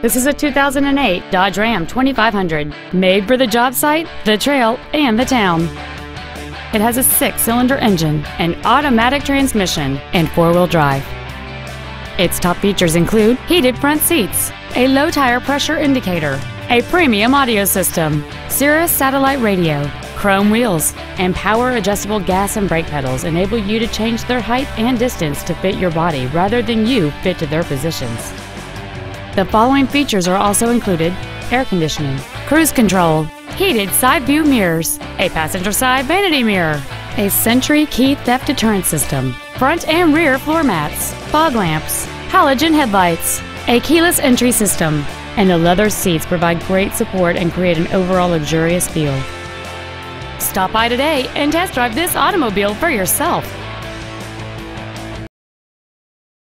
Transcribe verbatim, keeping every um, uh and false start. This is a two thousand eight Dodge Ram twenty-five hundred, made for the job site, the trail, and the town. It has a six-cylinder engine, an automatic transmission, and four-wheel drive. Its top features include heated front seats, a low tire pressure indicator, a premium audio system, Sirius satellite radio, chrome wheels, and power-adjustable gas and brake pedals enable you to change their height and distance to fit your body rather than you fit to their positions. The following features are also included: air conditioning, cruise control, heated side view mirrors, a passenger side vanity mirror, a Sentry key theft deterrent system, front and rear floor mats, fog lamps, halogen headlights, a keyless entry system, and the leather seats provide great support and create an overall luxurious feel. Stop by today and test drive this automobile for yourself.